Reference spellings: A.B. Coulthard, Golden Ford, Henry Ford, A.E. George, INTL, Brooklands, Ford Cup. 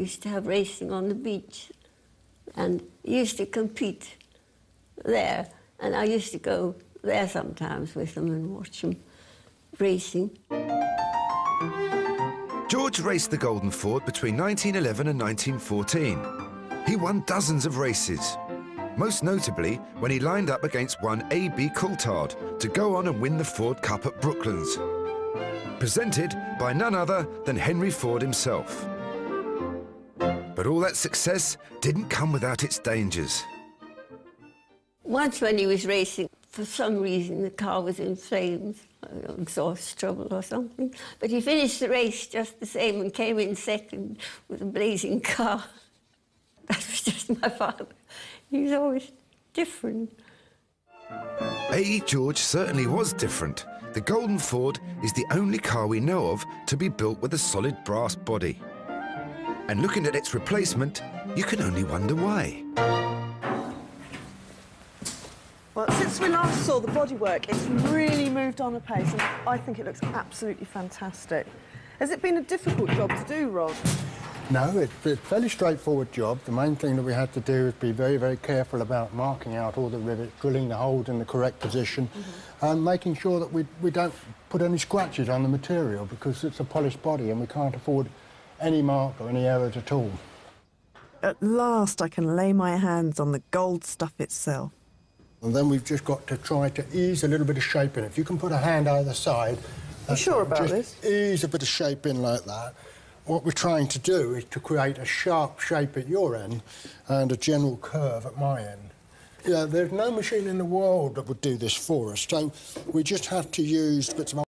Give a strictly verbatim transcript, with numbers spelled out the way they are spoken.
used to have racing on the beach and used to compete there. And I used to go there sometimes with them and watch them racing. George raced the Golden Ford between nineteen eleven and nineteen fourteen. He won dozens of races, most notably when he lined up against one A B Coulthard to go on and win the Ford Cup at Brooklands, presented by none other than Henry Ford himself. But all that success didn't come without its dangers. Once when he was racing, for some reason the car was in flames, exhaust trouble or something, but he finished the race just the same and came in second with a blazing car. That was just my father. He was always different. A E George certainly was different. The Golden Ford is the only car we know of to be built with a solid brass body. And looking at its replacement, you can only wonder why. Well, since we last saw the bodywork, it's really moved on a pace, and I think it looks absolutely fantastic. Has it been a difficult job to do, Rod? No, it's a fairly straightforward job. The main thing that we had to do is be very, very careful about marking out all the rivets, drilling the holes in the correct position, mm-hmm. and making sure that we, we don't put any scratches on the material, because it's a polished body and we can't afford any mark or any errors at all. At last I can lay my hands on the gold stuff itself. And then we've just got to try to ease a little bit of shape in. If you can put a hand either side... Are you sure about this? Just ease a bit of shape in like that. What we're trying to do is to create a sharp shape at your end and a general curve at my end. Yeah, there's no machine in the world that would do this for us, so we just have to use bits of...